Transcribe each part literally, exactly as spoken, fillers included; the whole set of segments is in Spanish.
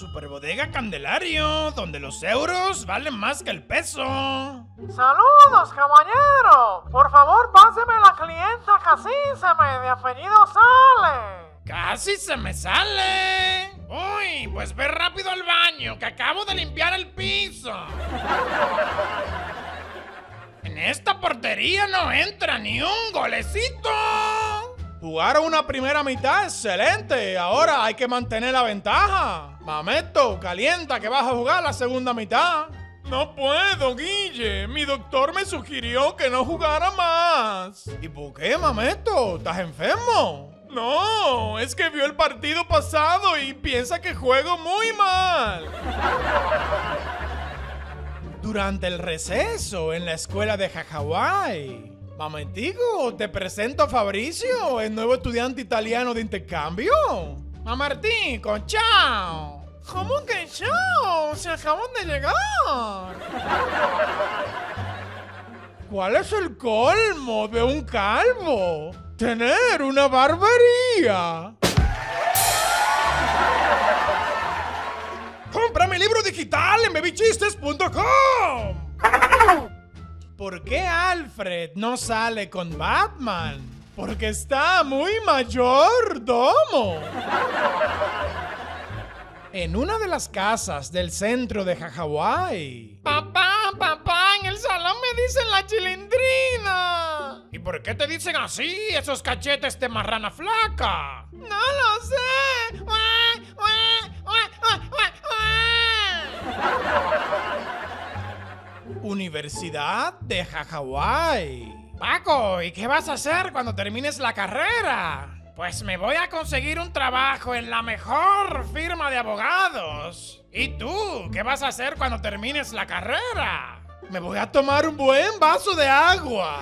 Superbodega Candelario, donde los euros valen más que el peso. Saludos, caballero. Por favor, páseme a la clienta Casíseme, de apellido Sale. ¡Casi se me sale! ¡Uy! Pues ve rápido al baño, que acabo de limpiar el piso. En esta portería no entra ni un golecito. Jugaron una primera mitad excelente. Ahora hay que mantener la ventaja. Mamerto, calienta que vas a jugar la segunda mitad. No puedo, Guille. Mi doctor me sugirió que no jugara más. ¿Y por qué, Mamerto? ¿Estás enfermo? No, es que vio el partido pasado y piensa que juego muy mal. Durante el receso en la escuela de Hawái, Mamertico, te presento a Fabricio, el nuevo estudiante italiano de intercambio. Mamertico, chao. ¿Cómo que chao? Se acaban de llegar. ¿Cuál es el colmo de un calvo? Tener una barbería. ¡Compra mi libro digital en baby chistes punto com! ¿Por qué Alfred no sale con Batman? Porque está muy mayordomo. En una de las casas del centro de Hawái. Papá, papá, en el salón me dicen la chilindrina. ¿Y por qué te dicen así esos cachetes de marrana flaca? No lo sé. ¡Uah, uah, uah, uah, uah, uah! Universidad de Hawái. Paco, ¿y qué vas a hacer cuando termines la carrera? Pues me voy a conseguir un trabajo en la mejor firma de abogados. ¿Y tú? ¿Qué vas a hacer cuando termines la carrera? Me voy a tomar un buen vaso de agua.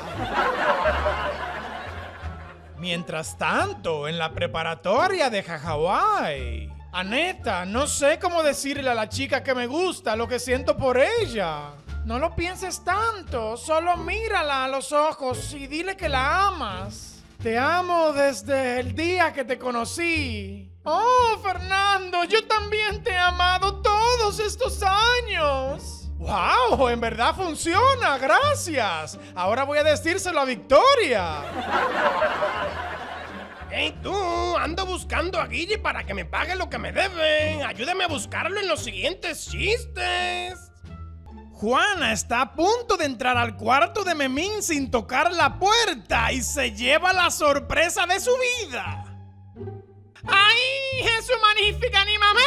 Mientras tanto, en la preparatoria de Hawái. Aneta, no sé cómo decirle a la chica que me gusta lo que siento por ella. No lo pienses tanto, solo mírala a los ojos y dile que la amas. Te amo desde el día que te conocí. ¡Oh, Fernando! ¡Yo también te he amado todos estos años! ¡Wow! ¡En verdad funciona! ¡Gracias! Ahora voy a decírselo a Victoria. ¡Hey, tú! Ando buscando a Guille para que me pague lo que me debe. ¡Ayúdame a buscarlo en los siguientes chistes! Juana está a punto de entrar al cuarto de Memín sin tocar la puerta y se lleva la sorpresa de su vida. ¡Ay, Jesús magnífica ni mamá!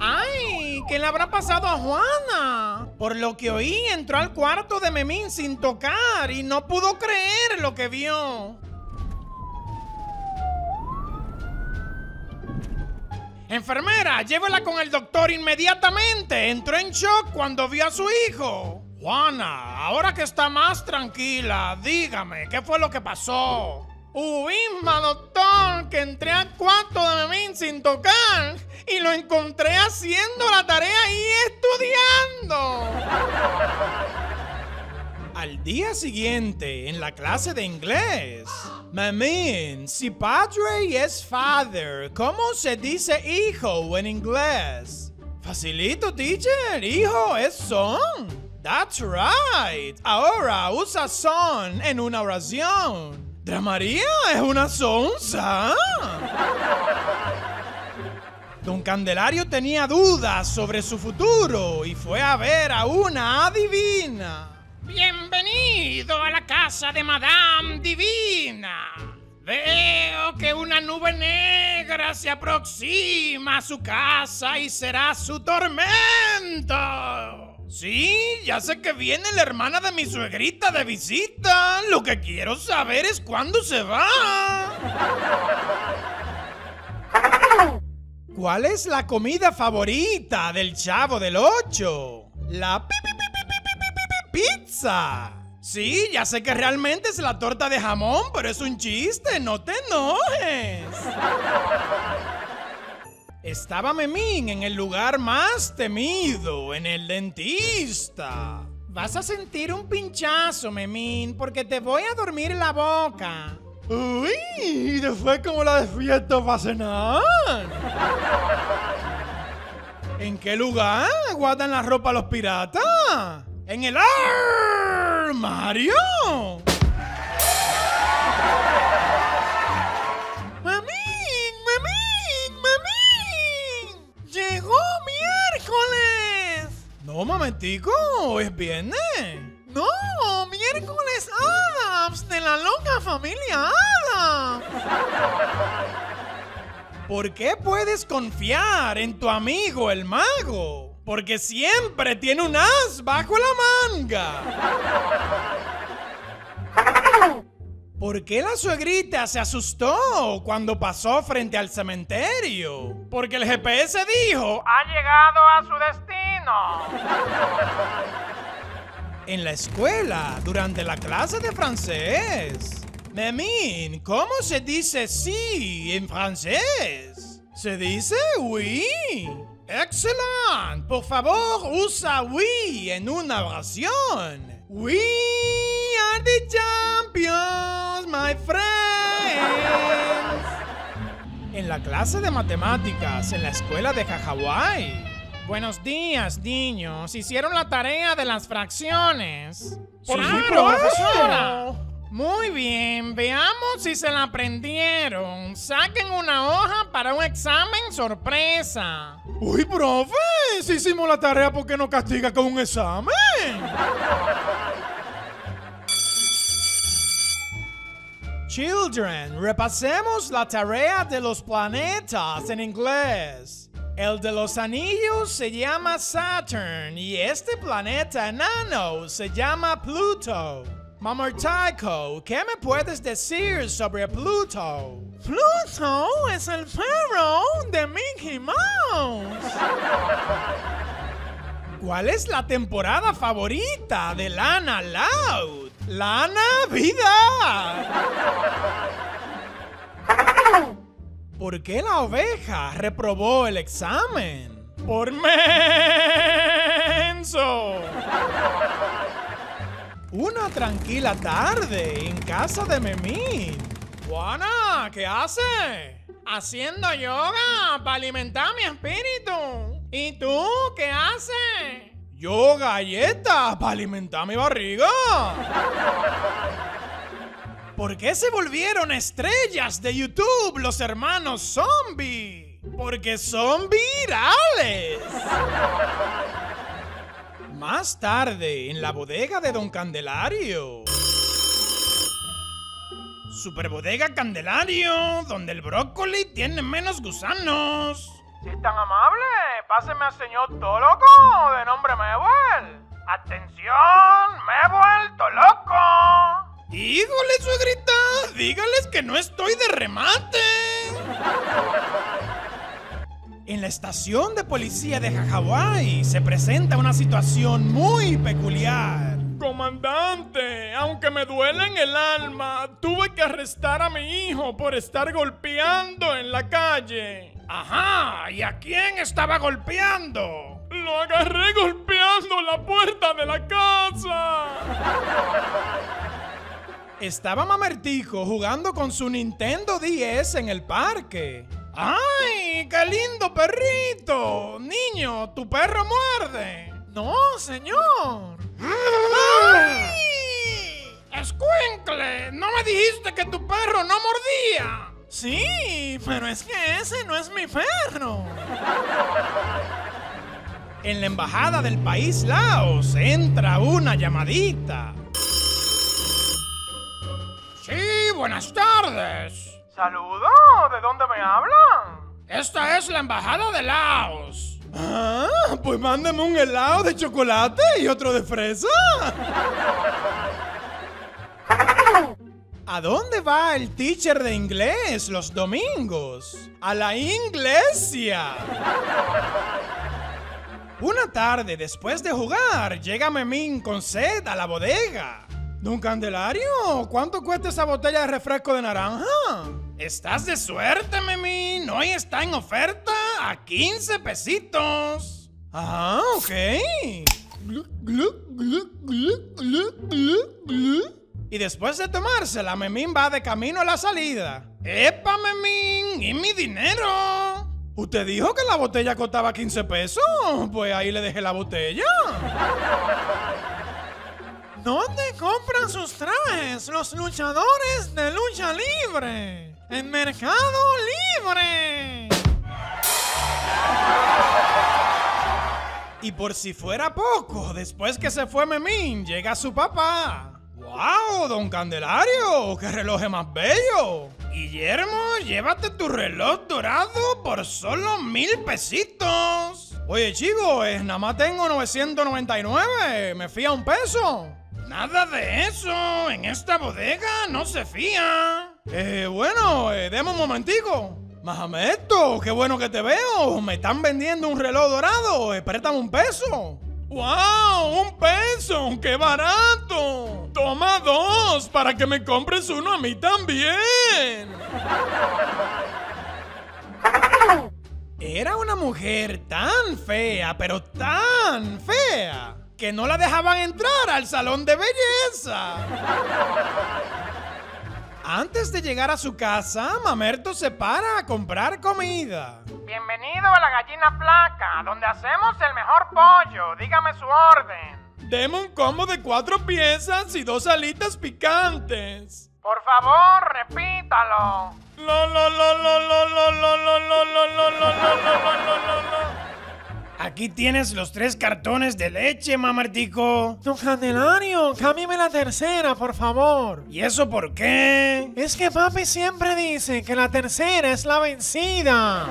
¡Ay, qué le habrá pasado a Juana! Por lo que oí, entró al cuarto de Memín sin tocar y no pudo creer lo que vio. ¡Enfermera, llévela con el doctor inmediatamente! Entró en shock cuando vio a su hijo. Juana, ahora que está más tranquila, dígame, ¿qué fue lo que pasó? ¡Uísma, doctor! Que entré al cuarto de Memín sin tocar y lo encontré haciendo la tarea y estudiando. Al día siguiente, en la clase de inglés. Memín, si padre es father, ¿cómo se dice hijo en inglés? Facilito, teacher. Hijo es son. That's right. Ahora usa son en una oración. Dramaría es una sonza. Don Candelario tenía dudas sobre su futuro y fue a ver a una adivina. Bienvenido a la casa de Madame Divina. Veo que una nube negra se aproxima a su casa y será su tormento. Sí, ya sé que viene la hermana de mi suegrita de visita. Lo que quiero saber es cuándo se va. ¿Cuál es la comida favorita del Chavo del ocho? La pipi. ¡Pizza! Sí, ya sé que realmente es la torta de jamón, pero es un chiste, no te enojes. Estaba Memín en el lugar más temido, en el dentista. Vas a sentir un pinchazo, Memín, porque te voy a dormir la boca. Uy, y después como la despierto para cenar. ¿En qué lugar guardan la ropa los piratas? ¡En el armario! ¡Memín! ¡Memín! ¡Memín! ¡Llegó miércoles! No, momentico, hoy es viernes. No, Miércoles Addams de la loca familia Addams. ¿Por qué puedes confiar en tu amigo el mago? Porque siempre tiene un as bajo la manga. ¿Por qué la suegrita se asustó cuando pasó frente al cementerio? Porque el G P S dijo, ha llegado a su destino. En la escuela, durante la clase de francés. Memín, ¿cómo se dice sí en francés? Se dice oui. ¡Excelente! Por favor, usa oui en una oración. We are the champions, my friends. En la clase de matemáticas, en la escuela de Hawái. Buenos días, niños. Hicieron la tarea de las fracciones. ¡Por sí, profesora! Muy bien, veamos si se la aprendieron. Saquen una hoja para un examen sorpresa. ¡Uy, profe! Si hicimos la tarea, ¿por qué no castiga con un examen? Children, repasemos la tarea de los planetas en inglés. El de los anillos se llama Saturn y este planeta enano se llama Pluto. Mamertico, ¿qué me puedes decir sobre Pluto? Pluto es el perro de Mickey Mouse. ¿Cuál es la temporada favorita de Lana Loud? ¡La Navidad! ¿Por qué la oveja reprobó el examen? ¡Por menso! Una tranquila tarde en casa de Memín. Juana, ¿qué hace? Haciendo yoga para alimentar mi espíritu. ¿Y tú qué haces? Yo galletas para alimentar mi barriga. ¿Por qué se volvieron estrellas de YouTube los hermanos zombie? Porque son virales. Más tarde, en la bodega de Don Candelario. Superbodega Candelario, donde el brócoli tiene menos gusanos. Si es tan amable, páseme al señor todo loco de nombre Mebel. ¡Atención! ¡Me he vuelto loco! ¡Híjole, suegrita! ¡Dígales que no estoy de remate! En la estación de policía de Hawái se presenta una situación muy peculiar. Comandante, aunque me duele en el alma, tuve que arrestar a mi hijo por estar golpeando en la calle. Ajá, ¿y a quién estaba golpeando? Lo agarré golpeando la puerta de la casa. Estaba Mamertico jugando con su Nintendo D S en el parque. ¡Ay, qué lindo perrito! Niño, ¿tu perro muerde? No, señor. ¡Ay! ¡Escuincle! ¿No me dijiste que tu perro no mordía? Sí, pero es que ese no es mi perro. En la embajada del País Laos entra una llamadita. Sí, buenas tardes. ¡Saludo! ¿De dónde me hablan? Esta es la embajada de Laos. Ah, pues mándame un helado de chocolate y otro de fresa. ¿A dónde va el teacher de inglés los domingos? ¡A la iglesia! Una tarde después de jugar, llega Memín con sed a la bodega. Don Candelario, ¿cuánto cuesta esa botella de refresco de naranja? Estás de suerte, Memín. Hoy está en oferta a quince pesitos. Ah, ok. Y después de tomársela, Memín va de camino a la salida. ¡Epa, Memín! ¡Y mi dinero! ¿Usted dijo que la botella costaba quince pesos? Pues ahí le dejé la botella. ¿Dónde compran sus trajes los luchadores de lucha libre? ¡En Mercado Libre! Y por si fuera poco, después que se fue Memín, llega su papá. ¡Wow, don Candelario! ¡Qué reloj más bello! Guillermo, llévate tu reloj dorado por solo mil pesitos. Oye, chico, eh, nada más tengo novecientos noventa y nueve. ¿Me fía un peso? Nada de eso. En esta bodega no se fía. Eh, bueno, eh, deme un momentico. Mamerto, qué bueno que te veo. Me están vendiendo un reloj dorado. Eh, préstame un peso. ¡Wow! ¡Un peso! ¡Qué barato! ¡Toma dos para que me compres uno a mí también! Era una mujer tan fea, pero tan fea, que no la dejaban entrar al salón de belleza. Antes de llegar a su casa, Mamerto se para a comprar comida. Bienvenido a la Gallina Flaca, donde hacemos el mejor pollo. Dígame su orden. Deme un combo de cuatro piezas y dos alitas picantes. Por favor, repítalo. Lo, lo, lo, lo, lo, lo, lo, lo, lo, lo, lo, lo, lo, lo. Aquí tienes los tres cartones de leche, Mamertico. Don Candelario, cámbiame la tercera, por favor. ¿Y eso por qué? Es que papi siempre dice que la tercera es la vencida.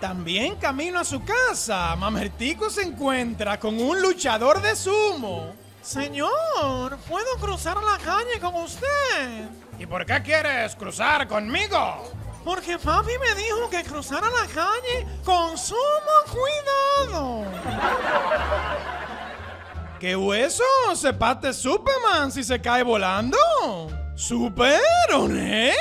También camino a su casa, Mamertico se encuentra con un luchador de sumo. Señor, ¿puedo cruzar la calle con usted? ¿Y por qué quieres cruzar conmigo? Porque papi me dijo que cruzara la calle con sumo cuidado. ¿Qué hueso? Se parte Superman si se cae volando. ¡Superoné!